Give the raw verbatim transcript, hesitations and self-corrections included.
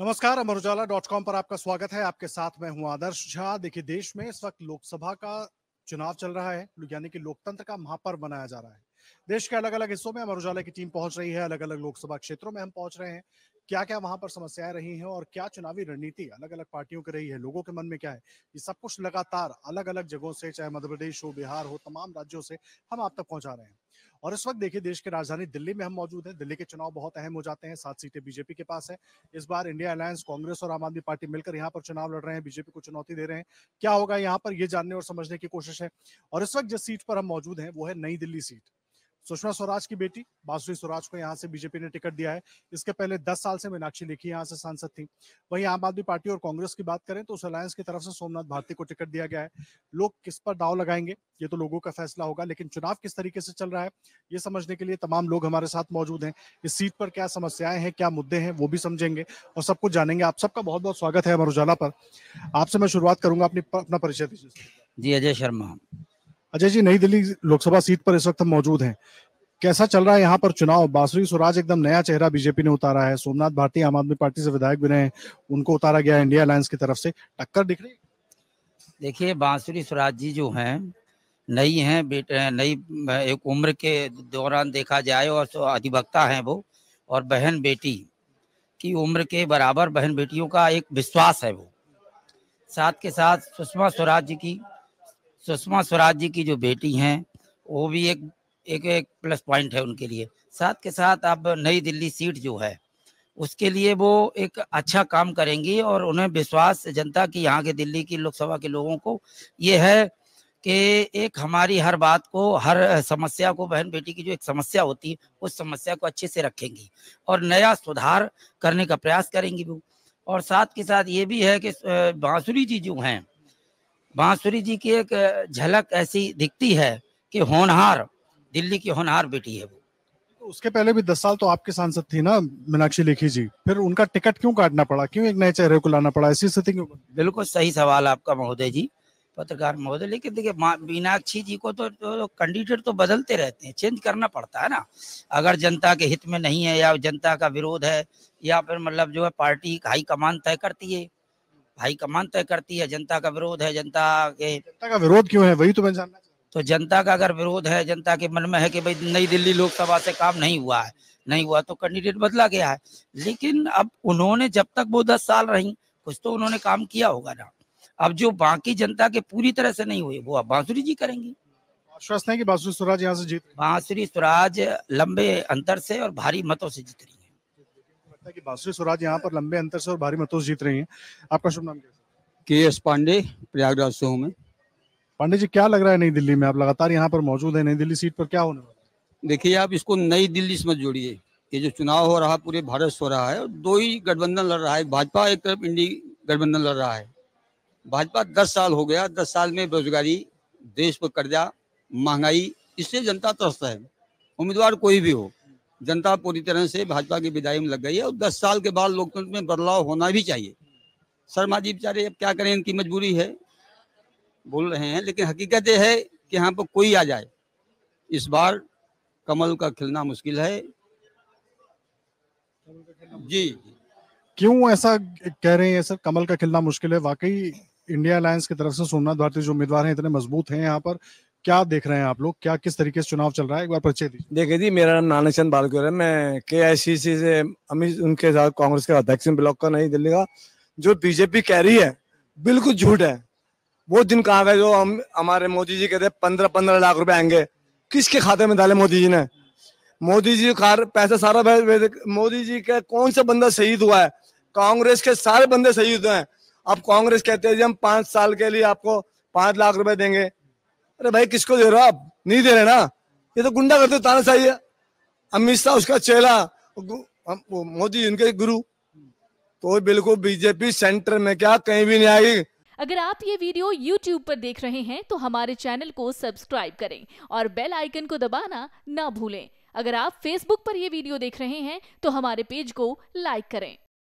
नमस्कार, Amar Ujala dot com पर आपका स्वागत है। आपके साथ मैं हूं आदर्श झा। देखिए, देश में इस वक्त लोकसभा का चुनाव चल रहा है, यानी कि लोकतंत्र का महापर्व मनाया जा रहा है। देश के अलग अलग हिस्सों में अमर उजाला की टीम पहुंच रही है, अलग अलग लोकसभा क्षेत्रों में हम पहुंच रहे हैं। क्या क्या वहां पर समस्याएं रही हैं और क्या चुनावी रणनीति अलग अलग पार्टियों की रही है, लोगों के मन में क्या है, ये सब कुछ लगातार अलग अलग जगहों से, चाहे मध्य प्रदेश हो, बिहार हो, तमाम राज्यों से हम आप तक पहुंचा रहे हैं। और इस वक्त देखिए, देश की राजधानी दिल्ली में हम मौजूद हैं। दिल्ली के चुनाव बहुत अहम हो जाते हैं। सात सीटें बीजेपी के पास है। इस बार इंडिया अलायंस, कांग्रेस और आम आदमी पार्टी मिलकर यहाँ पर चुनाव लड़ रहे हैं, बीजेपी को चुनौती दे रहे हैं। क्या होगा यहाँ पर, ये जानने और समझने की कोशिश है। और इस वक्त जिस सीट पर हम मौजूद हैं वो है नई दिल्ली सीट। सुषमा स्वराज की बेटी बांसुरी स्वराज को यहाँ से बीजेपी ने टिकट दिया है। इसके पहले दस साल से मीनाक्षी लेखी यहाँ से सांसद थी। वहीं आम आदमी पार्टी और कांग्रेस की बात करें तो उस अलायंस की तरफ से सोमनाथ भारती को टिकट दिया गया है। लोग किस पर दाव लगाएंगे ये तो लोगों का फैसला होगा, लेकिन चुनाव किस तरीके से चल रहा है ये समझने के लिए तमाम लोग हमारे साथ मौजूद हैं। इस सीट पर क्या समस्याएं हैं, क्या मुद्दे हैं, वो भी समझेंगे और सब कुछ जानेंगे। आप सबका बहुत बहुत स्वागत है अमर उजाला पर। आपसे मैं शुरुआत करूंगा, अपनी अपना परिचय दीजिए। जी, अजय शर्मा। अजय जी, नई दिल्ली लोकसभा सीट पर इस वक्त हम मौजूद हैं। कैसा चल रहा है यहाँ पर चुनाव? बांसुरी स्वराज एकदम नया चेहरा बीजेपी ने उतारा है। सोमनाथ भारती आम आदमी पार्टी से विधायक बने हैं, उनको उतारा गया है इंडिया अलायंस की तरफ से। टक्कर दिख रही? देखिए, बांसुरी स्वराज जी जो हैं नई हैं, बेटे नई एक उम्र के दौरान देखा जाए, और अधिवक्ता हैं वो, और बहन बेटी की उम्र के बराबर बहन बेटियों का एक विश्वास है वो। साथ के साथ सुषमा स्वराज जी की सुषमा स्वराज जी की जो बेटी हैं वो भी एक एक एक प्लस पॉइंट है उनके लिए। साथ के साथ अब नई दिल्ली सीट जो है उसके लिए वो एक अच्छा काम करेंगी, और उन्हें विश्वास जनता की, यहाँ के दिल्ली की लोकसभा के लोगों को ये है कि एक हमारी हर बात को, हर समस्या को, बहन बेटी की जो एक समस्या होती है उस समस्या को अच्छे से रखेंगी और नया सुधार करने का प्रयास करेंगी वो। और साथ के साथ ये भी है कि बांसुरी जी जो हैं, बांसुरी जी की एक झलक ऐसी दिखती है कि होनहार, दिल्ली की होनहार बेटी है वो। उसके पहले भी दस साल तो आपके सांसद थी ना मीनाक्षी लेखी जी, फिर उनका टिकट क्यों काटना पड़ा, क्यों एक नए चेहरे को लाना पड़ा, ऐसी स्थिति क्यों? बिल्कुल सही सवाल आपका महोदय जी, पत्रकार महोदय। लेकिन देखिए, मीनाक्षी जी को तो, तो, तो कैंडिडेट तो बदलते रहते हैं, चेंज करना पड़ता है ना। अगर जनता के हित में नहीं है, या जनता का विरोध है, या फिर मतलब जो है पार्टी हाई कमान तय करती है, हाई कमान तय करती है जनता का विरोध है, जनता के जनता का विरोध क्यों है वही तो मैं जानना। तो जनता का अगर विरोध है, जनता के मन में है कि भाई नई दिल्ली लोकसभा से काम नहीं हुआ है, नहीं हुआ तो कैंडिडेट बदला गया है। लेकिन अब उन्होंने, जब तक वो दस साल रही, कुछ तो उन्होंने काम किया होगा ना। अब जो बाकी जनता के पूरी तरह से नहीं हुए वो अब बांसुरी जी करेंगी। आश्वस्त है कि बांसुरी स्वराज यहाँ से जीत रही है? बांसुरी स्वराज लंबे अंतर से और भारी मतों से जीत रही है। कि बांसुरी स्वराज यहाँ पर लंबे अंतर से और भारी मतों से जीत रही हैं। आपका शुभ नाम क्या है? के एस पांडे, प्रयागराज से हूं मैं। पांडे जी, क्या लग रहा है नई दिल्ली में, आप लगातार यहाँ पर मौजूद हैं, नई दिल्ली सीट पर क्या होने वाला है? देखिए, आप इसको नई दिल्ली से मत जोड़िए, ये जो चुनाव हो रहा पूरे भारत से हो रहा है, दो ही गठबंधन लड़ रहा है, भाजपा एक तरफ, इंडिया गठबंधन लड़ रहा है। भाजपा दस साल हो गया, दस साल में बेरोजगारी, देश पर कर्जा, महंगाई, इससे जनता त्रस्त है। उम्मीदवार कोई भी हो, जनता पूरी तरह से भाजपा की विदाई में लग गई है, और दस साल के बाद लोकतंत्र में बदलाव होना भी चाहिए। शर्मा जी बेचारे अब क्या करें, इनकी मजबूरी है, बोल रहे हैं, लेकिन हकीकत यह है कि यहाँ पर कोई आ जाए, इस बार कमल का खिलना मुश्किल है। जी, क्यों ऐसा कह रहे हैं सर, कमल का खिलना मुश्किल है? वाकई इंडिया अलायंस की तरफ से सोमनाथ भारती जो उम्मीदवार हैं इतने मजबूत हैं, यहाँ पर क्या देख रहे हैं आप लोग, क्या किस तरीके से चुनाव चल रहा है, एक बार परिचय दीजिए। देखिए जी, मेरा नाम नाना चंद बालकर है। मैं के आई सी सी से अमित उनके साथ कांग्रेस के अध्यक्ष ब्लॉक का, नई दिल्ली का। जो बीजेपी कह रही है बिल्कुल झूठ है। वो दिन कहाँ गए जो हम हमारे मोदी जी कहते पंद्रह पंद्रह लाख रुपए आएंगे, किसके खाते में डाले मोदी जी ने? मोदी जी कार पैसा सारा, मोदी जी का कौन सा बंदा शहीद हुआ है? कांग्रेस के सारे बंदे शहीद हुए हैं। अब कांग्रेस कहते हैं जी हम पांच साल के लिए आपको पांच लाख रुपए देंगे। अरे भाई, किसको दे रहे हो आप? नहीं दे रहे ना, ये तो गुंडा करते तानाशाही है। अमित शाह उसका चेला, मोदी उनके गुरु, तो बिल्कुल बीजेपी सेंटर में क्या कहीं भी नहीं आएगी। अगर आप ये वीडियो यूट्यूब पर देख रहे हैं तो हमारे चैनल को सब्सक्राइब करें और बेल आइकन को दबाना ना भूलें। अगर आप फेसबुक पर ये वीडियो देख रहे हैं तो हमारे पेज को लाइक करें।